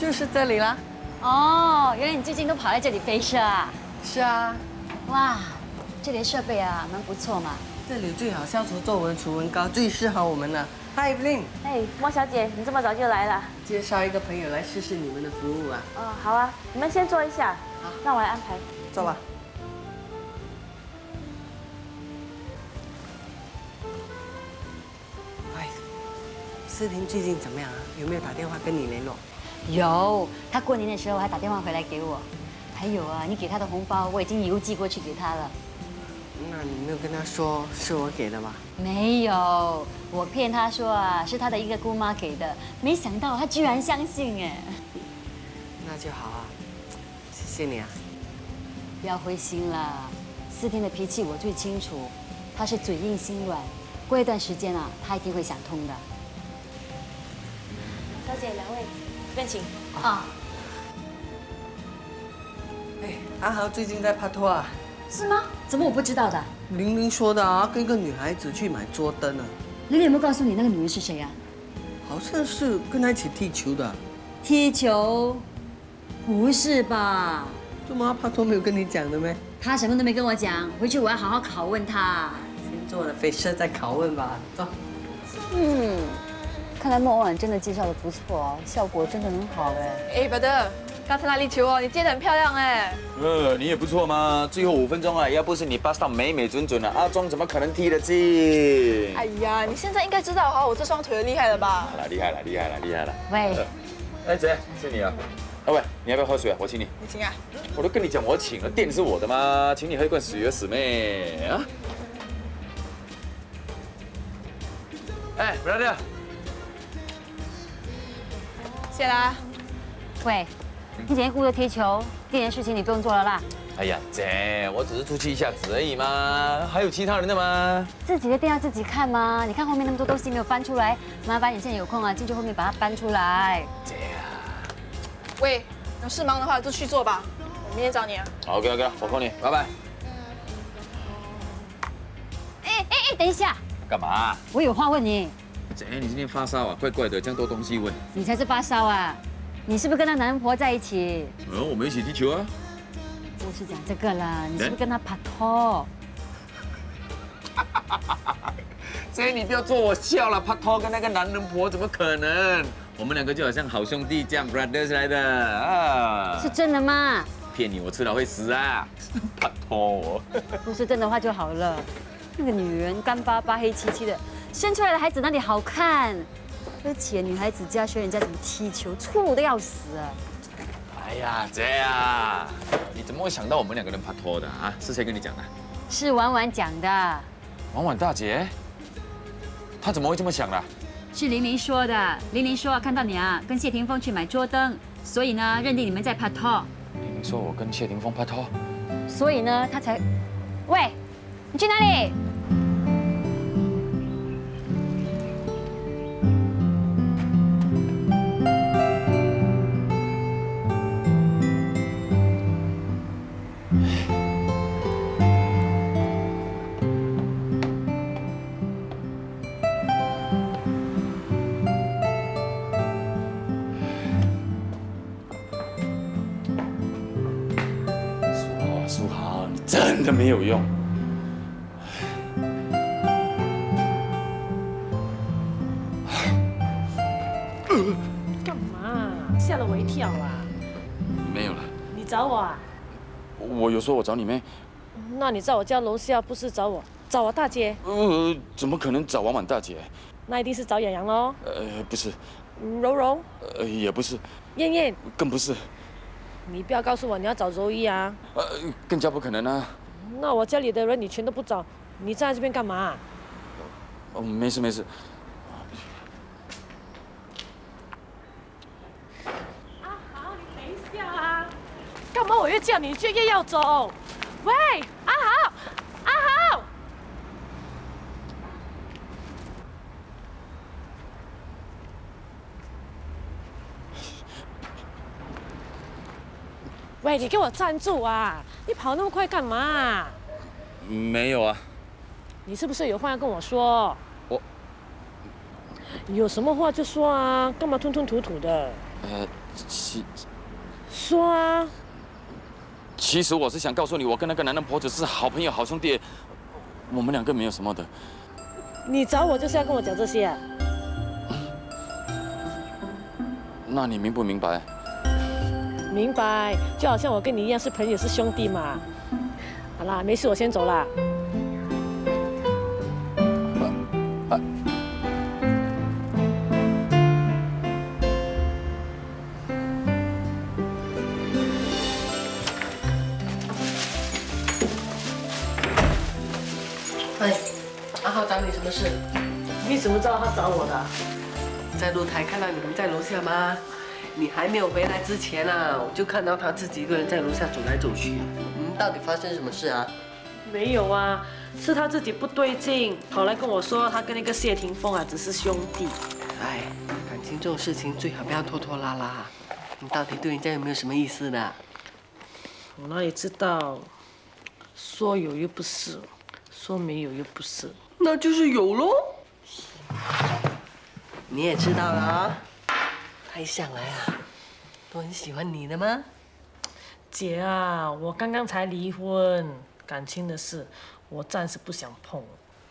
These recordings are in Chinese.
就是这里啦。哦，原来你最近都跑在这里飞车啊？是啊。哇，这里的设备啊，蛮不错嘛。这里最好消除皱纹、除纹膏，最适合我们了。Hi Evelyn。哎，莫小姐，你这么早就来了？介绍一个朋友来试试你们的服务啊。哦，好啊，你们先坐一下。好，那我来安排。坐吧。 思婷最近怎么样啊？有没有打电话跟你联络？有，她过年的时候还打电话回来给我。还有啊，你给她的红包我已经邮寄过去给她了。那你没有跟她说是我给的吗？没有，我骗她说啊是她的一个姑妈给的，没想到她居然相信哎。那就好啊，谢谢你啊。不要灰心啦，思婷的脾气我最清楚，她是嘴硬心软，过一段时间啊她一定会想通的。 小姐，两位，任请。啊。哎，阿豪最近在拍拖啊？是吗？怎么我不知道的？玲玲说的啊，跟一个女孩子去买桌灯啊。玲玲有没有告诉你那个女人是谁啊？好像是跟她一起踢球的。踢球？不是吧？怎么拍拖没有跟你讲的咩？她什么都没跟我讲，回去我要好好拷问她。先做了飞车再拷问吧，走。嗯。 看来莫婉真的介绍的不错哦，效果真的很好哎。哎，伯德，刚才那粒球哦，你接的很漂亮哎。你也不错嘛，最后5分钟啊，要不是你 pass 到美美准准的，阿庄怎么可能踢得进？哎呀，你现在应该知道哈，我这双腿厉害了吧？好了，厉害了，厉害了，厉害了。喂，哎姐，是你啊。哎喂，你要不要喝水啊？我请你。你请啊？我都跟你讲我请了，店是我的嘛，请你喝一罐水啊，死妹啊。哎，伯德。 谢啦，喂，你姐顾着踢球，店员事情你不用做了啦。哎呀，姐，我只是出去一下子而已嘛，还有其他人的嘛。自己的店要自己看嘛，你看后面那么多东西没有搬出来，麻烦你现在有空啊，进去后面把它搬出来。姐啊，喂，有事忙的话就去做吧，我明天找你啊。OK， 我 call 你，拜拜。哎，等一下，干嘛？我有话问你。 姐，你今天发烧啊？怪怪的，这样多东西问。你才是发烧啊！你是不是跟那男婆在一起？嗯，我们一起踢球啊。我是讲这个啦，你是不是跟他拍拖？姐，你不要做我笑了，拍拖跟那个男人婆怎么可能？我们两个就好像好兄弟这样 brothers 来的啊。是真的吗？骗你，我吃了会死啊！拍拖，不是真的话就好了。那个女人干巴巴、黑漆漆的。 生出来的孩子哪里好看？而且女孩子家学人家怎么踢球，醋的要死啊！哎呀，姐啊，你怎么会想到我们两个人拍拖的啊？是谁跟你讲的？是婉婉讲的。婉婉大姐，她怎么会这么想的？是玲玲说的。玲玲说看到你啊，跟谢霆锋去买桌灯，所以呢，认定你们在拍拖。玲玲说我跟谢霆锋拍拖，所以呢，她才……喂，你去哪里？ 真的没有用。干嘛？吓了我一跳啊！没有了。你找我啊？我有说我找你妹。那你在我家楼下不是找我，找我大姐？怎么可能找婉婉大姐？那一定是找洋洋喽。不是。柔柔？也不是。燕燕？更不是。 你不要告诉我你要找柔一啊！更加不可能啊！那我家里的人你全都不找，你站在这边干嘛、啊？哦，没事没事。阿豪，你等一下啊！干嘛我越叫你却越要走？喂，阿豪，阿豪！喂，你给我站住啊！你跑那么快干嘛、啊？没有啊。你是不是有话要跟我说？我有什么话就说啊，干嘛吞吞吐吐的？说啊。其实我是想告诉你，我跟那个男人婆子是好朋友、好兄弟，我们两个没有什么的。你找我就是要跟我讲这些啊？那你明不明白？明白，就好像我跟你一样是朋友、是兄弟嘛。好啦，没事，我先走啦。 是，你怎么知道他找我的、啊？在露台看到你们在楼下吗？你还没有回来之前啊，我就看到他自己一个人在楼下走来走去。嗯，到底发生什么事啊？没有啊，是他自己不对劲，跑来跟我说他跟那个谢霆锋啊只是兄弟。哎，感情这种事情最好不要拖拖拉拉。你到底对人家有没有什么意思呢？我哪里知道？说有又不是，说没有又不是。 那就是有喽，你也知道了啊。他一向来啊，都很喜欢你的吗？姐啊，我刚刚才离婚，感情的事我暂时不想碰。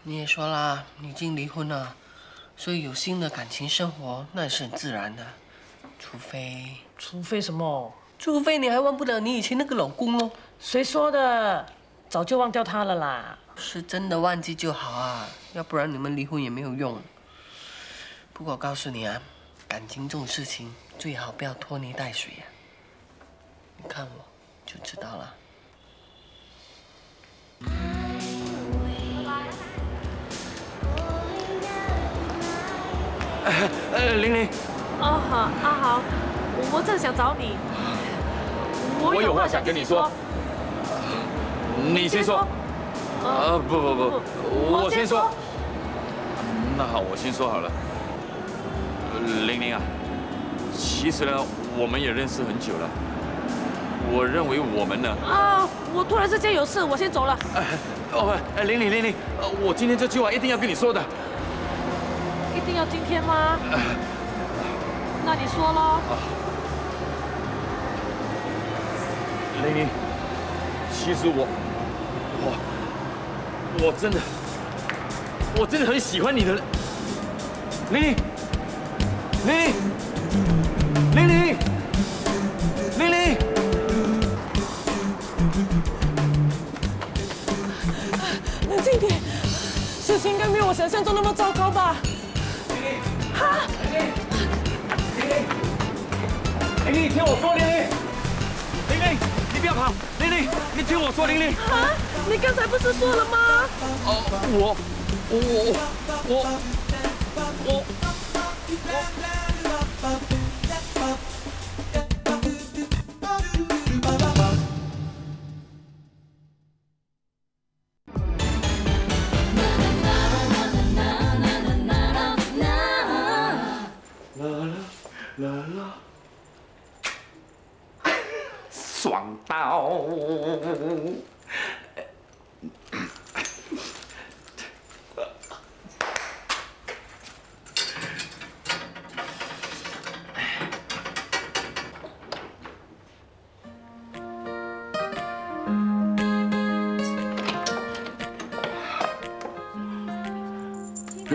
你也说啦，你已经离婚了，所以有新的感情生活那也是很自然的，除非什么？除非你还忘不了你以前那个老公喽。谁说的？早就忘掉他了啦。 是真的忘记就好啊，要不然你们离婚也没有用。不过我告诉你啊，感情这种事情最好不要拖泥带水啊。你看我就知道了。玲玲。哦好，阿豪，我正想找你。我有话想跟你说。你先说。 不，我先说。那好，我先说好了。玲玲啊，其实呢，我们也认识很久了。我认为我们呢……啊，我突然之间有事，我先走了。哦，玲玲，我今天这句话一定要跟你说的。一定要今天吗？那你说咯。玲玲，其实我真的很喜欢你的，玲玲，冷静点，事情应该没有我想象中那么糟糕吧？玲玲，听我说，玲玲。 你不要跑，玲玲，你听我说，玲玲。啊，你刚才不是说了吗？哦，我。 爽到！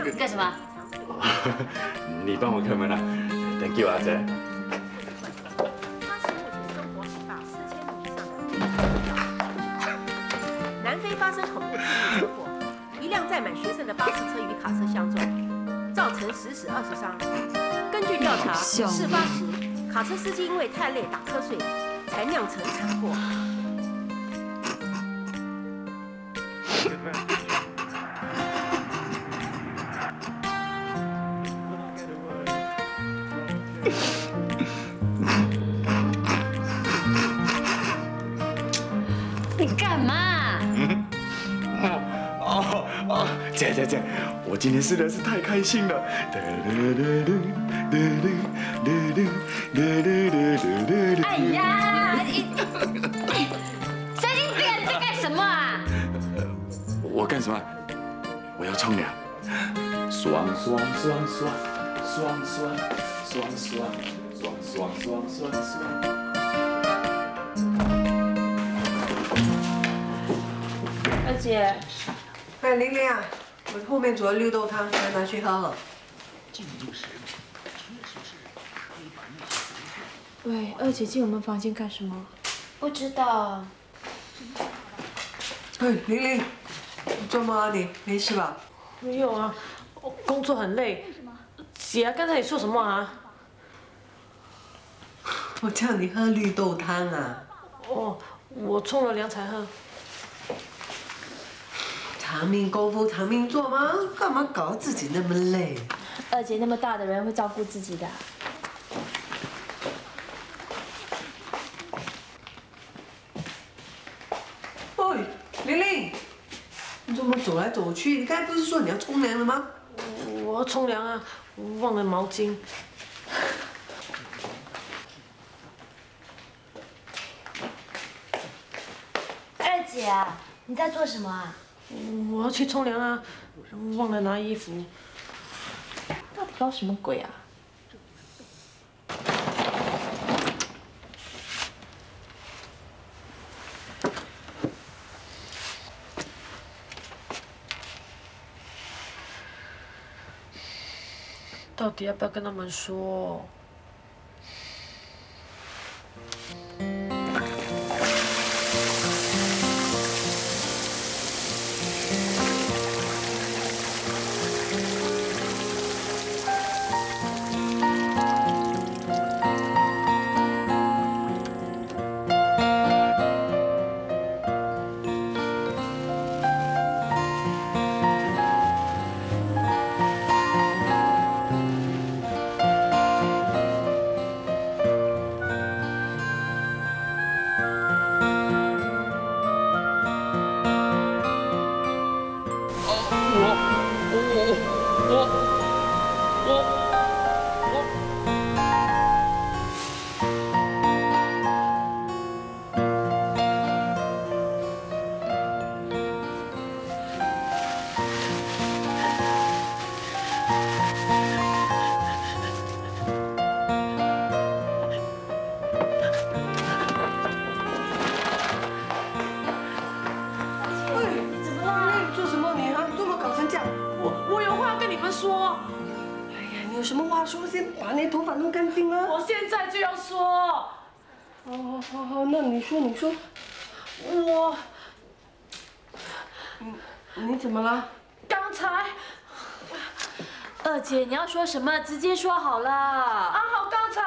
你干什么？你帮我开门啊 ！Thank you， 阿姐。 发生恐怖刺激车祸，一辆载满学生的巴士车与卡车相撞，造成10死20伤。根据调查，事发时卡车司机因为太累打瞌睡，才酿成惨祸。你干嘛？ 姐，我今天实在是太开心了。哎呀，神经病啊！你在干什么啊？我干什么？我要冲凉。爽爽爽爽双双双双双双双双双。 二姐，哎，玲玲啊，我后面煮的绿豆汤，咱拿去喝喝。喂，二姐进我们房间干什么？不知道。哎，玲玲，你做梦啊你？没事吧？没有啊，我工作很累。姐啊，刚才你说什么啊？我叫你喝绿豆汤啊。哦，我冲了凉才喝。 长命功夫长命做吗？干嘛搞自己那么累？二姐那么大的人会照顾自己的。喂，玲玲，你怎么走来走去？你刚才不是说你要冲凉了吗？我要冲凉啊，忘了毛巾。二姐，你在做什么啊？ 我要去冲凉啊，忘了拿衣服。到底搞什么鬼啊？到底要不要跟他们说？ 姐，你要说什么？直接说好了。阿豪刚才，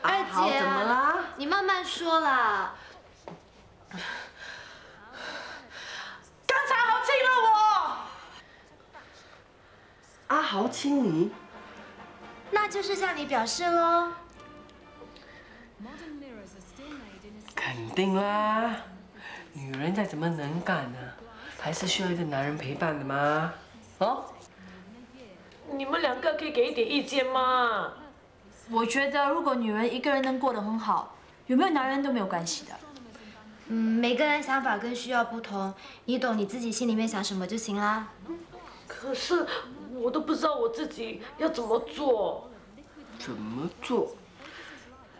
二姐，怎么了？你慢慢说啦。刚才阿豪亲了我。阿豪亲你，那就是向你表示喽。肯定啦，女人再怎么能干呢，还是需要一个男人陪伴的嘛。哦。 你们两个可以给一点意见吗？我觉得，如果女人一个人能过得很好，有没有男人都没有关系的。嗯，每个人想法跟需要不同，你懂你自己心里面想什么就行啦。可是我都不知道我自己要怎么做。怎么做？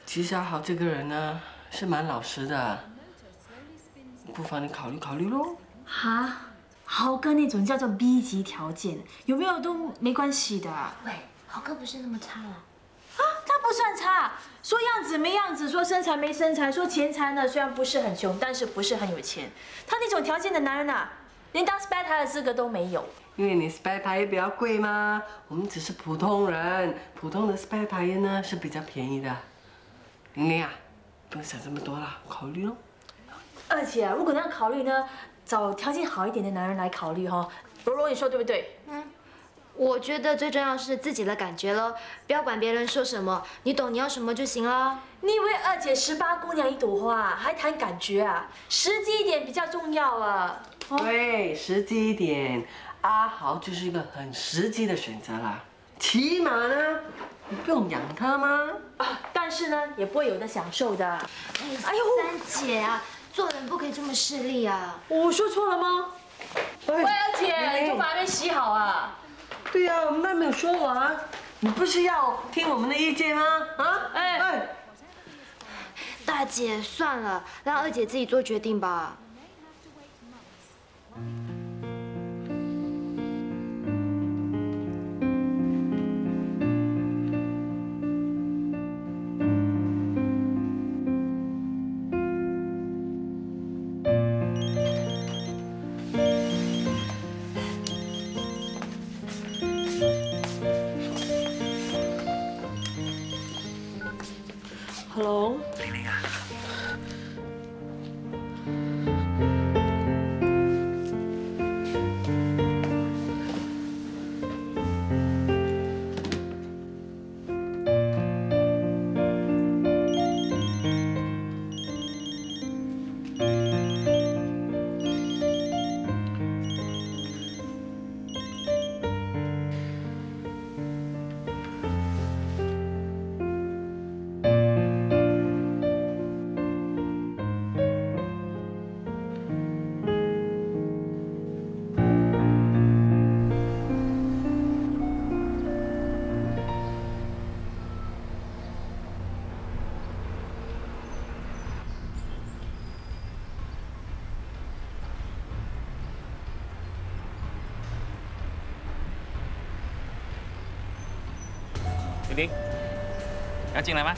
其实阿豪这个人呢，是蛮老实的，不妨你考虑考虑喽。哈？ 豪哥那种叫做 B 级条件，有没有都没关系的。喂，豪哥不是那么差啦。啊，他不算差，说样子没样子，说身材没身材，说钱财呢虽然不是很穷，但是不是很有钱。他那种条件的男人啊，连当 spy 牌的资格都没有。因为你 spy 牌也比较贵嘛，我们只是普通人，普通的 spy 牌呢是比较便宜的。玲玲啊，不用想这么多了，考虑喽。而且啊，如果你要考虑呢？ 找条件好一点的男人来考虑哈，柔柔你说对不对？嗯，我觉得最重要是自己的感觉咯，不要管别人说什么，你懂你要什么就行了。你以为二姐18姑娘一朵花，还谈感觉啊？实际一点比较重要啊。对，实际一点，阿豪就是一个很实际的选择啦。起码呢，你不用养他吗？啊，但是呢，也不会有的享受的。哎呦，三姐啊！ 做人不可以这么势利啊！我说错了吗？喂，二姐，你头发还没洗好啊？对呀，我们那没有说完。你不是要听我们的意见吗？啊，哎，大姐，算了，让二姐自己做决定吧。 Hello， 玲玲啊，你要进来吗？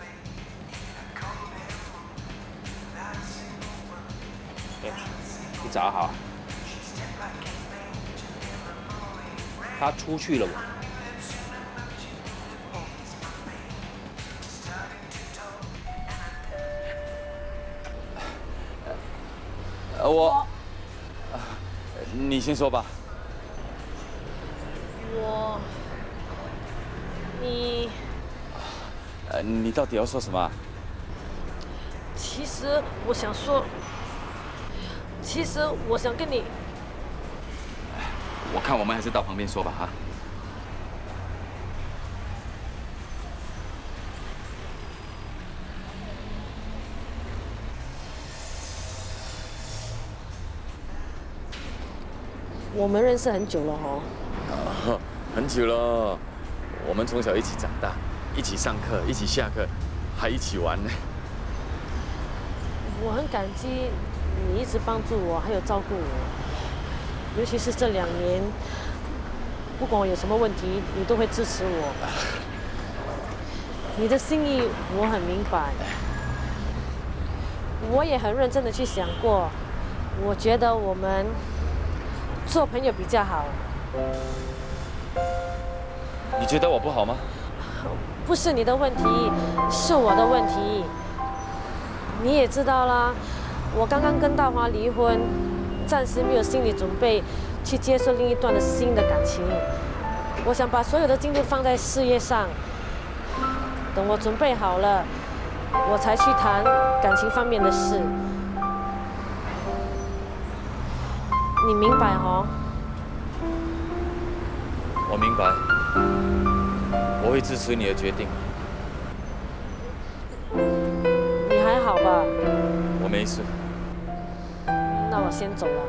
哎，你找好。他出去了吗？我。 你先说吧。你到底要说什么？其实我想跟你。我看我们还是到旁边说吧，哈。我们认识很久了哦，很久了。我们从小一起长大，一起上课，一起下课，还一起玩呢。我很感激你一直帮助我，还有照顾我，尤其是这2年，不管我有什么问题，你都会支持我。你的心意我很明白，我也很认真的去想过，我觉得我们。 做朋友比较好。你觉得我不好吗？不是你的问题，是我的问题。你也知道啦，我刚刚跟大华离婚，暂时没有心理准备去接受另一段的新的感情。我想把所有的精力放在事业上，等我准备好了，我才去谈感情方面的事。 你明白哦？我明白，我会支持你的决定。你还好吧？我没事。那我先走了。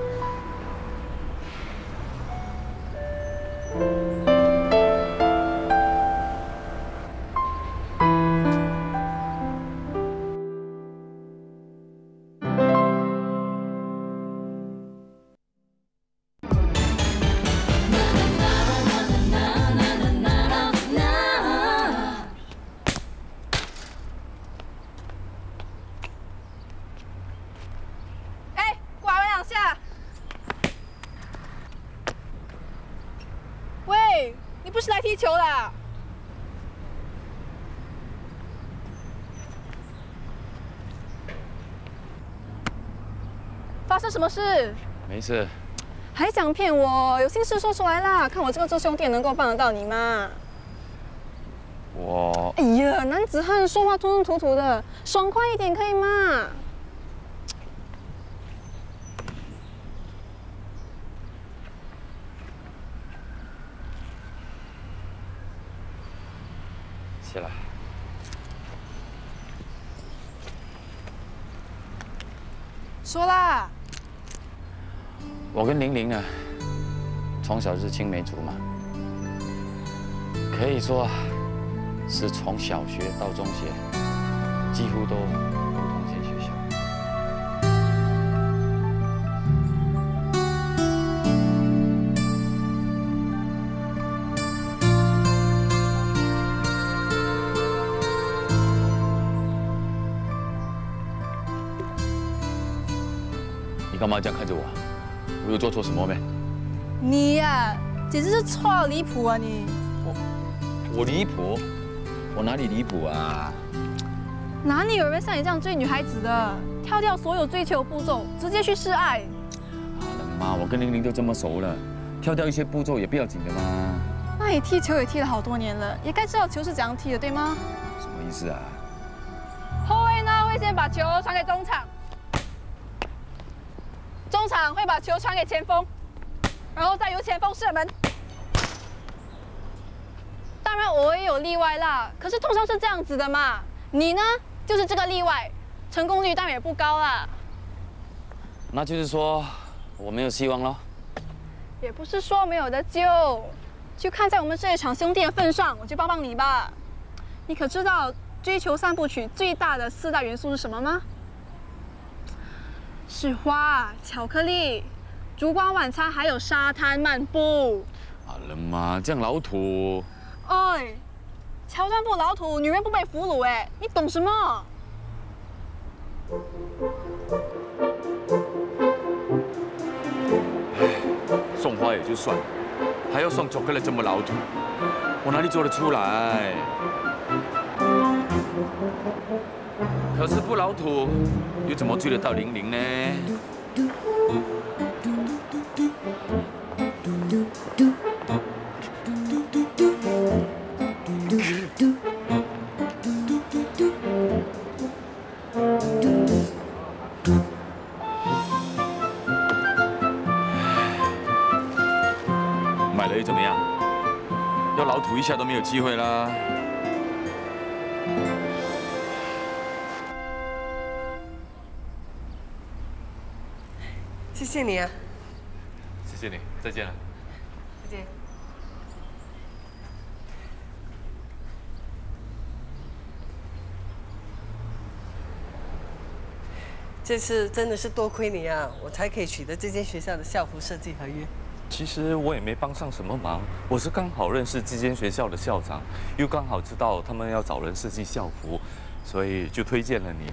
什么事？没事。还想骗我？有心事说出来啦！看我这个做兄弟能够帮得到你吗？我……哎呀，男子汉说话吞吞吐吐的，爽快一点可以吗？起来。 说啦。我跟玲玲呢，从小是青梅竹马，可以说是从小学到中学，几乎都读同间学校。你干嘛这样看着我？我有做错什么没？你呀，简直是错到离谱啊！你我离谱？我哪里离谱啊？哪里有人像你这样追女孩子的？跳掉所有追求步骤，直接去示爱。好了妈，我跟玲玲都这么熟了，跳掉一些步骤也不要紧的嘛。那你踢球也踢了好多年了，也该知道球是怎样踢的，对吗？什么意思啊？后卫呢会先把球传给中场。 中场会把球传给前锋，然后再由前锋射门。当然我也有例外啦，可是通常是这样子的嘛。你呢，就是这个例外，成功率当然也不高啦。那就是说我没有希望咯。也不是说没有的救，就看在我们这一场兄弟的份上，我就帮帮你吧。你可知道追求三部曲最大的四大元素是什么吗？ 是花、巧克力、烛光晚餐，还有沙滩漫步。好了嘛，这样老土。哎，乔装不老土，女人不被俘虏哎，你懂什么？送花也就算了，还要送巧克力这么老土，我哪里做得出来？可是不老土，又怎么追得到玲玲呢？买了又怎么样？要老土一下都没有机会啦。 谢谢你啊！谢谢你，再见了。再见。这次真的是多亏你啊，我才可以取得这间学校的校服设计合约。其实我也没帮上什么忙，我是刚好认识这间学校的校长，又刚好知道他们要找人设计校服，所以就推荐了你。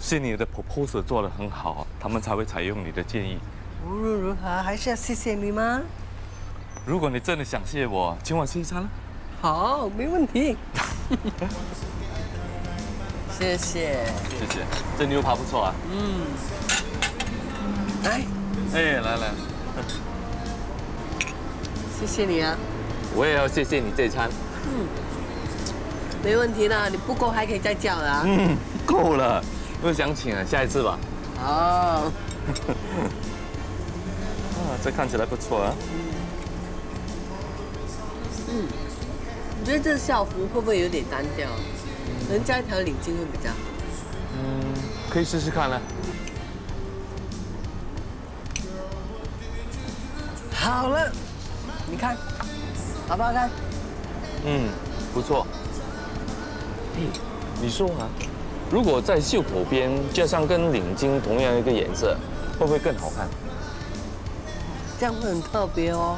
是你的 proposal 做得很好，他们才会采用你的建议。无论如何，还是要谢谢你吗？如果你真的想谢我，请我吃一餐了。好，没问题。谢谢。谢谢，这牛扒不错啊。嗯。来。哎，来来。谢谢你啊。我也要谢谢你这餐。嗯。没问题啦，你不够还可以再叫的啊。嗯，够了。 又想请了，下一次吧。哦。啊，这看起来不错啊。嗯。你觉得这校服会不会有点单调？能加一条领巾会比较好。嗯，可以试试看了。好了，你看，好不好看？嗯，不错。哎，你说啊。 如果在袖口边加上跟领巾同样一个颜色，会不会更好看？这样会很特别哦。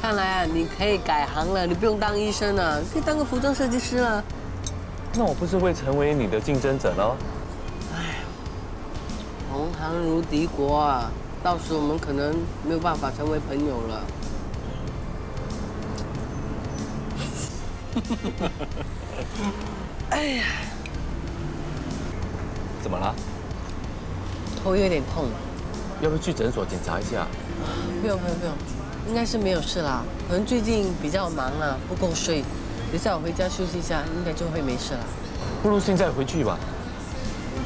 看来啊，你可以改行了，你不用当医生了，可以当个服装设计师了。那我不是会成为你的竞争者喽？哎，同行如敌国啊，到时我们可能没有办法成为朋友了。哎呀！ 怎么了？头有点痛，要不要去诊所检查一下？不用不用不用，应该是没有事啦。可能最近比较忙了，不够睡。等下我回家休息一下，应该就会没事了。不如现在回去吧。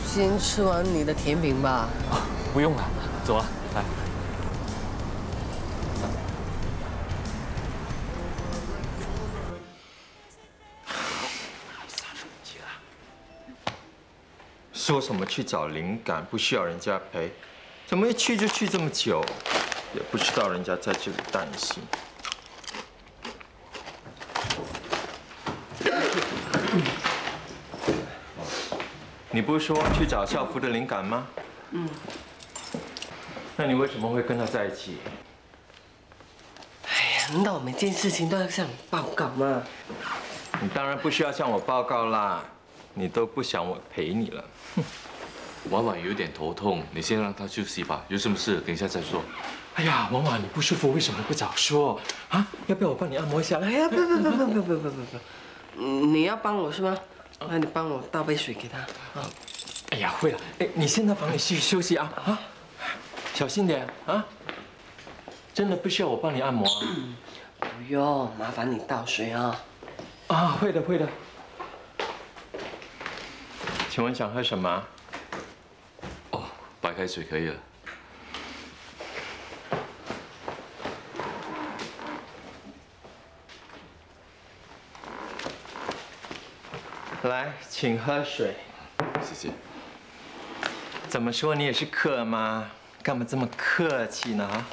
先吃完你的甜品吧。啊，不用了，走啊，来。说什么去找灵感，不需要人家陪，怎么一去就去这么久？也不知道人家在这里担心。你不是说去找校服的灵感吗？嗯。那你为什么会跟他在一起？ 难道每件事情都要向你报告吗？你当然不需要向我报告啦，你都不想我陪你了。婉婉有点头痛，你先让她休息吧。有什么事等一下再说。哎呀，婉婉你不舒服为什么不早说啊？要不要我帮你按摩一下？哎呀，不，你要帮我是吗？那你帮我倒杯水给她啊。哎呀，会了。哎，你先到房里去休息啊啊，小心点啊。 真的不需要我帮你按摩啊？不用，麻烦你倒水啊。啊，会的会的。请问想喝什么？哦，白开水可以了。来，请喝水。谢谢。怎么说你也是客嘛，干嘛这么客气呢？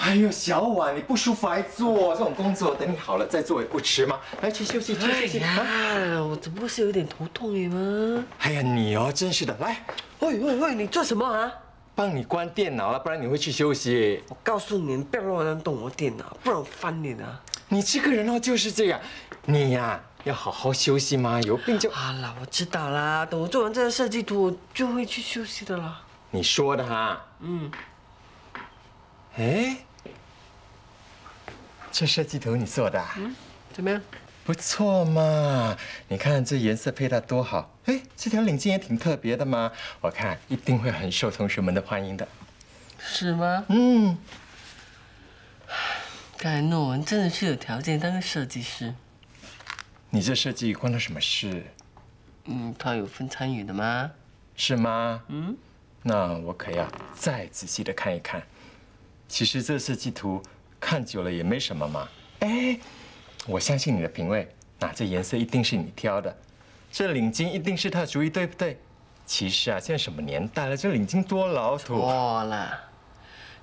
哎呦，小婉，你不舒服还做这种工作？等你好了再做也不迟嘛。来，去休息，去休息。哎呀，我只不过是有点头痛而已嘛。哎呀，你哦，真是的，来，喂，你做什么啊？帮你关电脑了，不然你会去休息。我告诉你，你不要乱动我电脑，不然我翻脸啊！你这个人哦，就是这样。你呀，要好好休息嘛，有病就……好了，我知道啦，等我做完这个设计图，我就会去休息的啦。你说的哈？嗯。哎。 这设计图你做的、啊，嗯，怎么样？不错嘛，你看这颜色配搭多好。哎，这条领巾也挺特别的嘛，我看一定会很受同学们的欢迎的。是吗？嗯。看来诺文真的是有条件当个设计师。你这设计关他什么事？嗯，他有份参与的吗？是吗？嗯。那我可要再仔细的看一看。其实这设计图。 看久了也没什么嘛，哎，我相信你的品味，那这颜色一定是你挑的，这领巾一定是他的主意，对不对？其实啊，现在什么年代了，这领巾多老土。错了，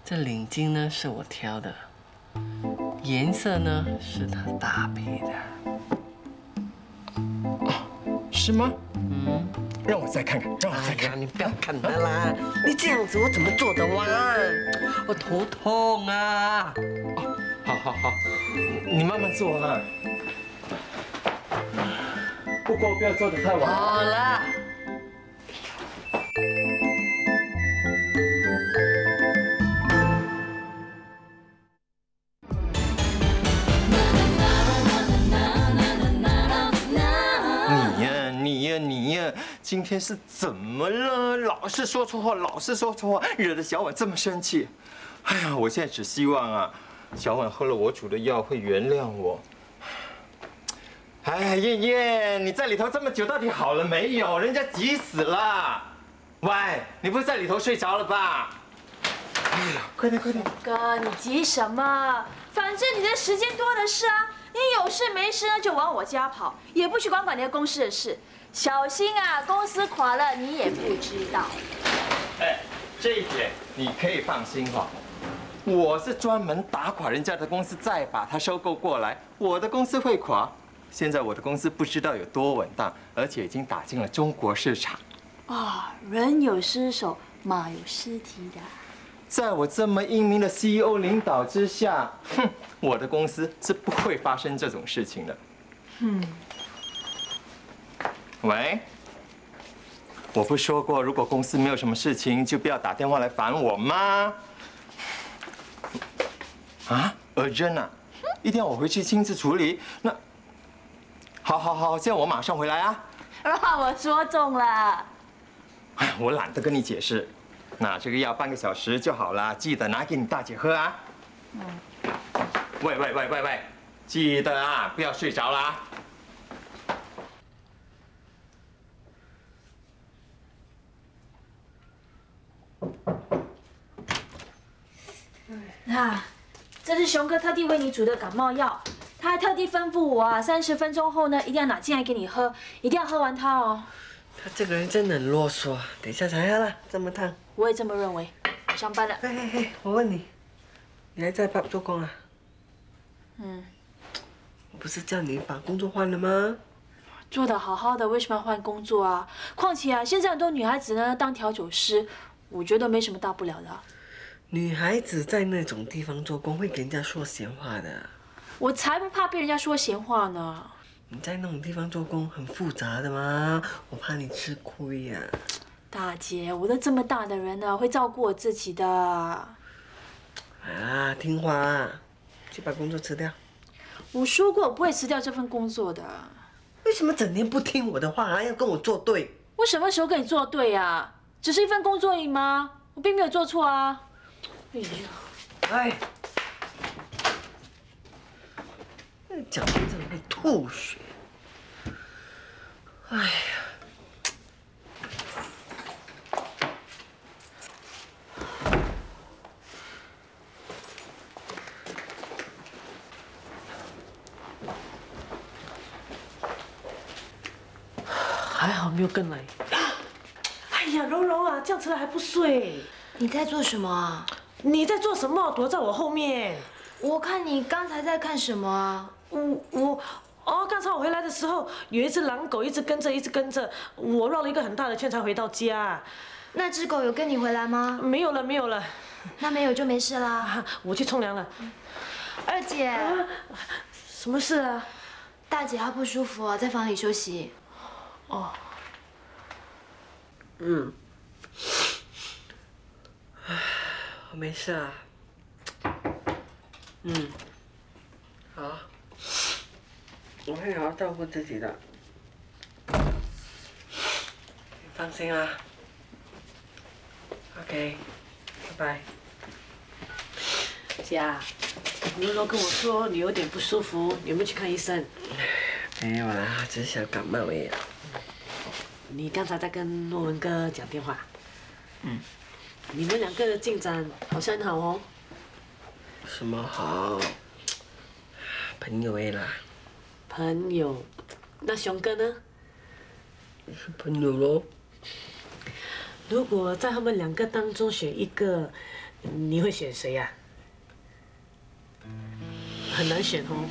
这领巾呢是我挑的，颜色呢是他搭配的。啊，是吗？嗯，让我再看看，让我再看。哎呀，你不要看了啦，你这样子我怎么做得完？我头痛啊！ 好，你慢慢做啊，不过不要做得太晚。好了。你呀，今天是怎么了？老是说错话，惹得小婉这么生气。哎呀，我现在只希望啊。 小婉喝了我煮的药，会原谅我。哎，燕燕，你在里头这么久，到底好了没有？人家急死了。喂，你不是在里头睡着了吧？哎呀，快点！哥，你急什么？反正你的时间多的是啊，你有事没事呢就往我家跑，也不去管你的公司的事。小心啊，公司垮了你也不知道。哎，这一点你可以放心哈。 我是专门打垮人家的公司，再把它收购过来。我的公司会垮。现在我的公司不知道有多稳当，而且已经打进了中国市场。啊，人有失手，马有失蹄的。在我这么英明的 CEO 领导之下，哼，我的公司是不会发生这种事情的。嗯。喂，我不说过，如果公司没有什么事情，就不要打电话来烦我吗？ 啊，尔珍啊，一定要我回去亲自处理。那，好，这样我马上回来啊。让我说中了。哎，我懒得跟你解释。那这个药半个小时就好了，记得拿给你大姐喝啊。嗯。喂，记得啊，不要睡着了啊。是熊哥特地为你煮的感冒药，他还特地吩咐我啊，30分钟后呢，一定要拿进来给你喝，一定要喝完它哦。他这个人真的很啰嗦啊，等一下才喝啦，这么烫。我也这么认为。上班了。嘿，我问你，你还在 pub 做工啊？嗯。我不是叫你把工作换了吗？ 做得好好的，为什么要换工作啊？况且啊，现在很多女孩子呢当调酒师，我觉得没什么大不了的。女孩子在那种地方做工，会给人家说闲话的。我才不怕被人家说闲话呢。你在那种地方做工很复杂的嘛，我怕你吃亏呀。大姐，我都这么大的人了，会照顾我自己的。啊，听话啊，去把工作辞掉。我说过我不会辞掉这份工作的。 为什么整天不听我的话，还要跟我作对？我什么时候跟你作对呀？只是一份工作而已吗？我并没有做错啊！哎呀，哎，那讲话真的会吐血。哎呀，没有跟来。哎呀，柔柔啊，这样出来还不睡？你在做什么啊？你在做什么？躲在我后面？我看你刚才在看什么啊？我刚才我回来的时候，有一只狼狗一直跟着，我绕了一个很大的圈才回到家。那只狗有跟你回来吗？没有了。那没有就没事啦。我去冲凉了。二姐，什么事啊？大姐她不舒服啊，在房里休息。哦。 嗯，我没事啊。嗯，好，我会好好照顾自己的，你放心啊。OK， 拜拜。姐啊，柔柔跟我说你有点不舒服，你有没有去看医生？没有啦，只是小感冒而已。 你刚才在跟诺文哥讲电话，嗯，你们两个的进展好像很好哦。什么好？朋友哎啦。朋友，那熊哥呢？是朋友喽。如果在他们两个当中选一个，你会选谁呀？很难选哦。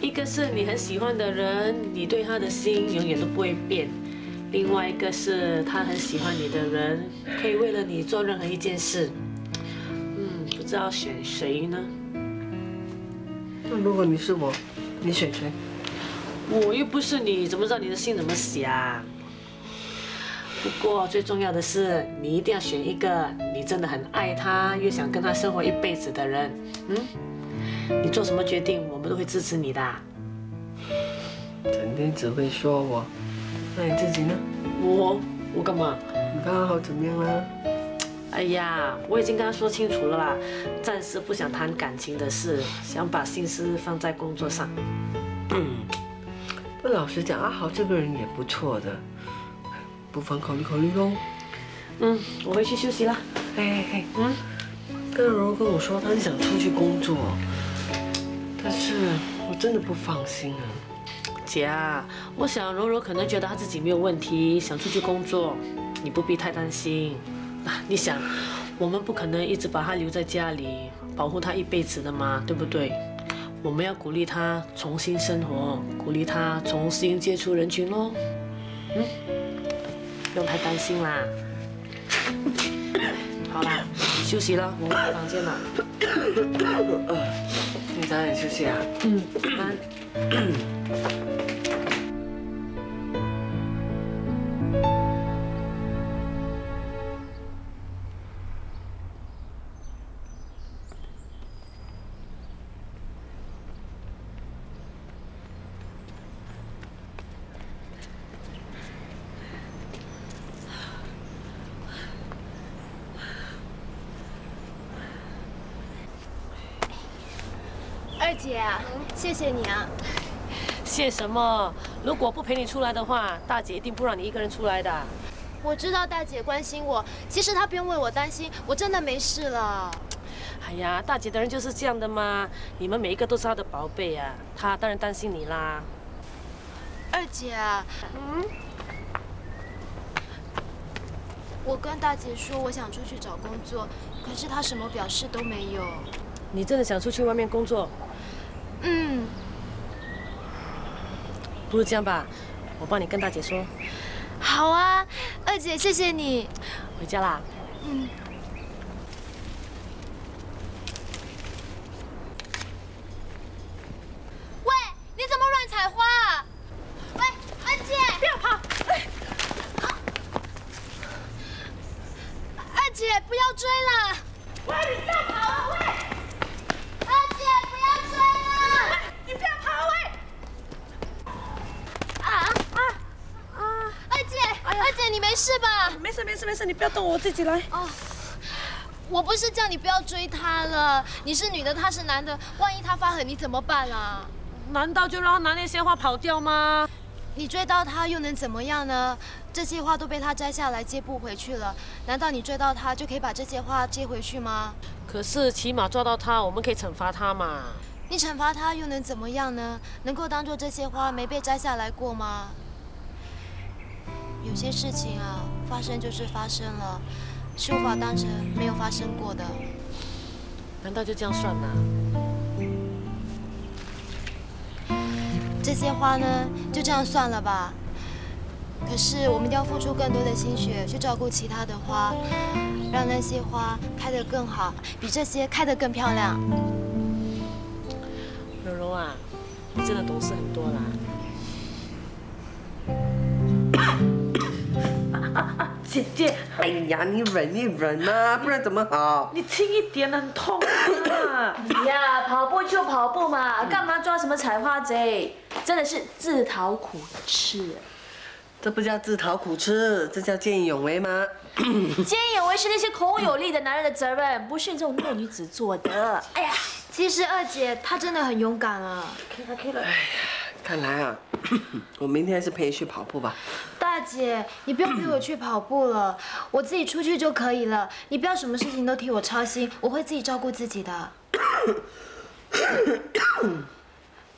一个是你很喜欢的人，你对他的心永远都不会变；另外一个是他很喜欢你的人，可以为了你做任何一件事。嗯，不知道选谁呢？那如果你是我，你选谁？我又不是你，怎么知道你的心怎么想？不过最重要的是，你一定要选一个你真的很爱他，又想跟他生活一辈子的人。嗯。 你做什么决定，我们都会支持你的。整天只会说我，那你自己呢？我干嘛？你刚刚好怎么样啦？哎呀，我已经跟他说清楚了啦，暂时不想谈感情的事，想把心思放在工作上。嗯，不，老实讲，阿豪这个人也不错的，不妨考虑考虑喽。嗯，我回去休息啦。哎，嗯，刚柔柔跟我说，他是想出去工作。 但是我真的不放心啊，姐啊，我想柔柔可能觉得她自己没有问题，想出去工作，你不必太担心。啊，你想，我们不可能一直把她留在家里，保护她一辈子的嘛，对不对？我们要鼓励她重新生活，鼓励她重新接触人群咯。嗯，不用太担心啦。好啦，休息啦，我回房间了。 你早点休息啊。嗯，晚安。姐，谢谢你啊！谢什么？如果不陪你出来的话，大姐一定不让你一个人出来的。我知道大姐关心我，其实她不用为我担心，我真的没事了。哎呀，大姐的人就是这样的嘛，你们每一个都是她的宝贝啊，她当然担心你啦。二姐啊，我跟大姐说我想出去找工作，可是她什么表示都没有。你真的想出去外面工作？嗯。不如这样吧，我帮你跟大姐说。好啊，二姐，谢谢你。回家啦。嗯。 你不要动我，我自己来。哦，我不是叫你不要追他了，你是女的，他是男的，万一他发狠，你怎么办啊？难道就让他拿那些花跑掉吗？你追到他又能怎么样呢？这些花都被他摘下来接不回去了，难道你追到他就可以把这些花接回去吗？可是起码抓到他，我们可以惩罚他嘛。你惩罚他又能怎么样呢？能够当做这些花没被摘下来过吗？ 有些事情啊，发生就是发生了，是无法当成没有发生过的。难道就这样算了？这些花呢，就这样算了吧。可是我们一定要付出更多的心血去照顾其他的花，让那些花开得更好，比这些开得更漂亮。柔柔啊，你真的懂事很多啦。 姐姐，哎呀，你忍一忍呐，不然怎么好？你轻一点，很痛啊！你呀，跑步就跑步嘛，干嘛抓什么采花贼？真的是自讨苦吃。这不叫自讨苦吃，这叫见义勇为吗？见义勇为是那些孔武有力的男人的责任，不是这种弱女子做的。哎呀，其实二姐她真的很勇敢啊。可以了，可以了。哎呀，看来啊，我明天还是陪你去跑步吧。 大姐，你不要陪我去跑步了，我自己出去就可以了。你不要什么事情都替我操心，我会自己照顾自己的。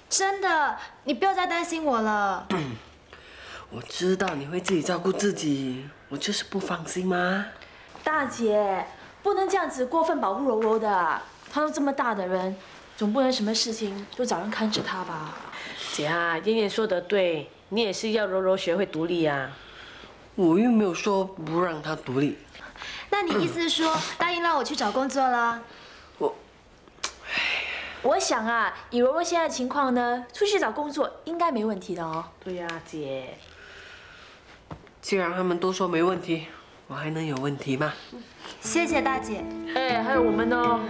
真的，你不要再担心我了。我知道你会自己照顾自己，我就是不放心嘛。大姐，不能这样子过分保护柔柔的，她都这么大的人，总不能什么事情都找人看着她吧。姐啊，燕燕说得对。 你也是要柔柔学会独立呀，我又没有说不让她独立。那你意思是说答应让我去找工作啦？我想啊，以柔柔现在的情况呢，出去找工作应该没问题的哦。对呀，姐。既然他们都说没问题，我还能有问题吗？谢谢大姐。哎，还有我们哦。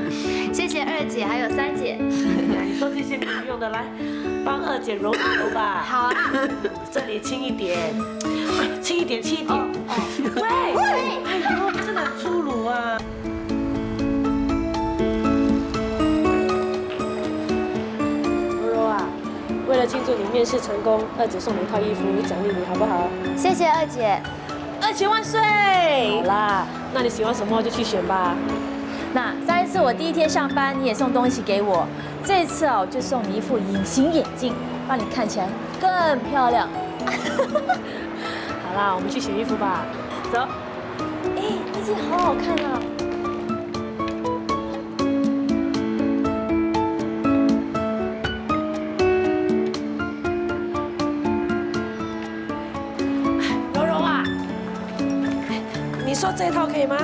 谢谢二姐，还有三姐。你说这些没有用的，来。 帮二姐揉揉吧，好啊，这里轻一点，轻一点，轻一点。喂，哎呦，真的很粗鲁啊！柔柔啊，为了庆祝你面试成功，二姐送你一套衣服奖励你，好不好？谢谢二姐，二姐万岁！好啦，那你喜欢什么就去选吧。那上一次我第一天上班，你也送东西给我。 这次哦，就送你一副隐形眼镜，让你看起来更漂亮。好啦，我们去选衣服吧。走。哎，那件好好看啊！柔柔啊，你说这套可以吗？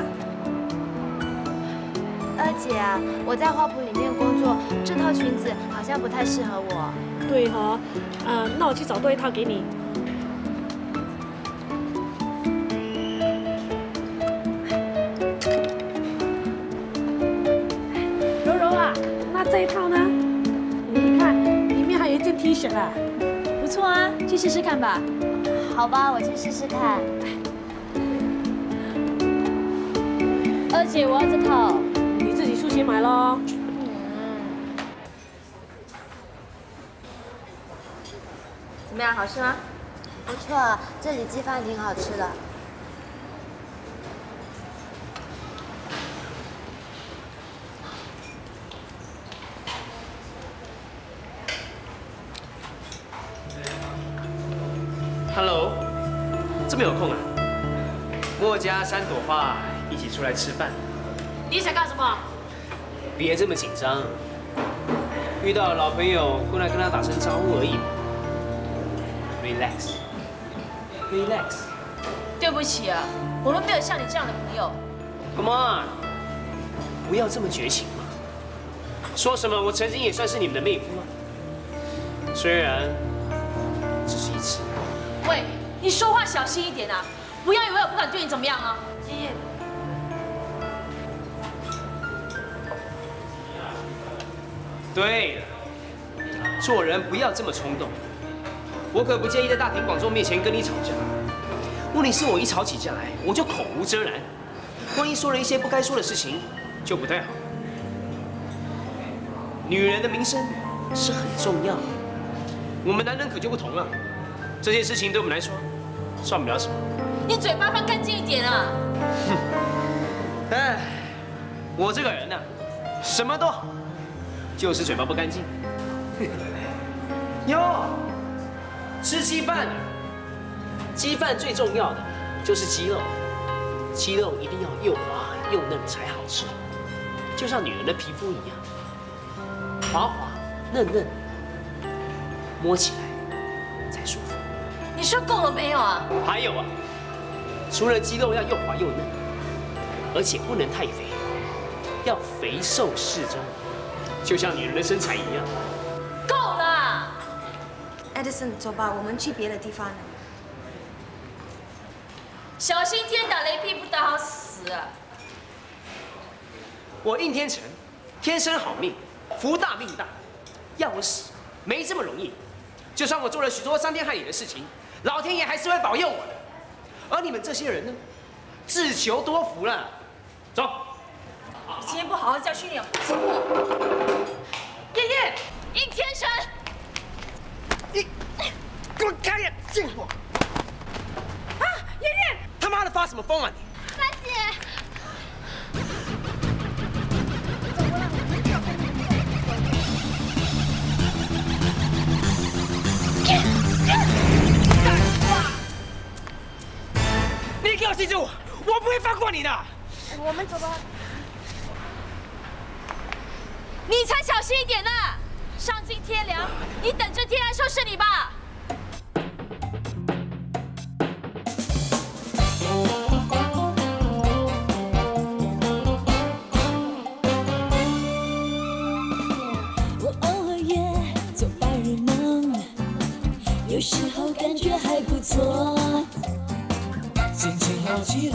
二姐啊，我在花圃里面工作，这套裙子好像不太适合我。对哦，那我去找多一套给你。柔柔啊，那这一套呢？你看，里面还有一件 T 恤啊，不错啊，去试试看吧。好吧，我去试试看。二姐，我要这套。 去买喽！怎么样，好吃吗？不错，这里鸡饭挺好吃的。Hello， 这么有空啊？我家3朵花，一起出来吃饭。你想干什么？别这么紧张，遇到老朋友过来跟他打声招呼而已。Relax。对不起啊，我们没有像你这样的朋友。Come on， 不要这么绝情嘛。说什么我曾经也算是你们的妹夫吗？虽然只是一次。 喂，你说话小心一点啊！不要以为我不敢对你怎么样啊！爷爷，对了，做人不要这么冲动。我可不介意在大庭广众面前跟你吵架。问题是，我一吵起架来，我就口无遮拦，万一说了一些不该说的事情，就不太好。女人的名声是很重要的，我们男人可就不同了。 这件事情对我们来说，算不了什么。你嘴巴放干净一点啊！哼，哎，我这个人呢，什么都好，就是嘴巴不干净。哟，吃鸡饭，鸡饭最重要的就是鸡肉，鸡肉一定要又滑又嫩才好吃，就像女人的皮肤一样，滑滑嫩嫩，摸起来才舒服。 你说够了没有啊？还有啊，除了鸡肉要又滑又嫩，而且不能太肥，要肥瘦适中，就像女人的身材一样。够了 ，Edison， 走吧，我们去别的地方了。小心天打雷劈不打好死啊！我应天成，天生好命，福大命大，要我死没这么容易。就算我做了许多伤天害理的事情。 老天爷还是会保佑我的，而你们这些人呢，自求多福了。走，你今天不好好教训你，爷爷，应天神，你滚开呀，贱货！啊，爷爷，他妈的发什么疯啊你！兰姐。 你给我记住，我不会放过你的。我们走吧。你才小心一点呢，丧尽天良！你等着天来收拾你吧。 希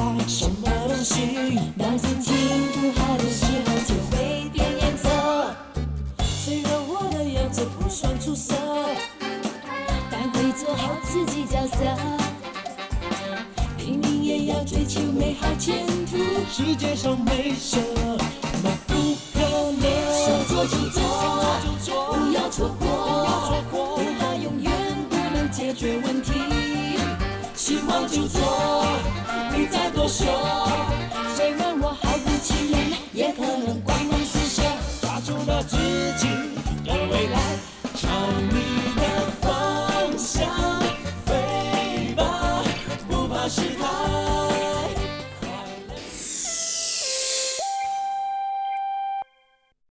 望就做，你再多说。